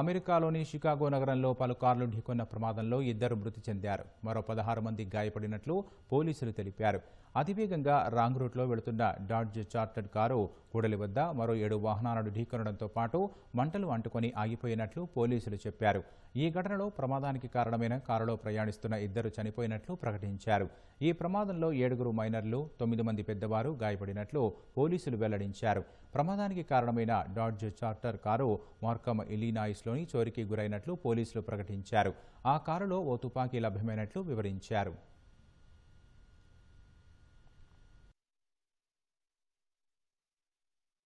అమెరికాలోని షికాగో నగరంలో పలు కార్లు ఢీకొన్న ప్రమాదంలో ఇద్దరు మృతి చెందారు. మరో 16 మంది గాయపడినట్లు పోలీసులు తెలిపారు. అతివేగంగా రాంగ్ రూట్లో వెళుతున్న డాడ్జ్ చార్టర్డ్ కారు కూడలి వద్ద మరో 7 వాహనాలను ఢీకొనడంతో పాటు మంటలు అంటుకొని ఆగిపోయినట్లు పోలీసులు చెప్పారు. ఈ ఘటనలో ప్రమాదానికి కారణమైన కారులో ప్రయాణిస్తున్న ఇద్దరు చనిపోయినట్లు ప్రకటించారు. ఈ ప్రమాదంలో 7 మైనర్లు 9 మంది పెద్దవారు గాయపడినట్లు పోలీసులు వెల్లడించారు. ప్రమాదానికి కారణమైన Dodge charter car Markham Illinois లోని చోరికి గురైనట్లు పోలీసులు ప్రకటించారు. ఆ కారులో ఓ తుపాకీ లభ్యమైనట్లు వివరించారు.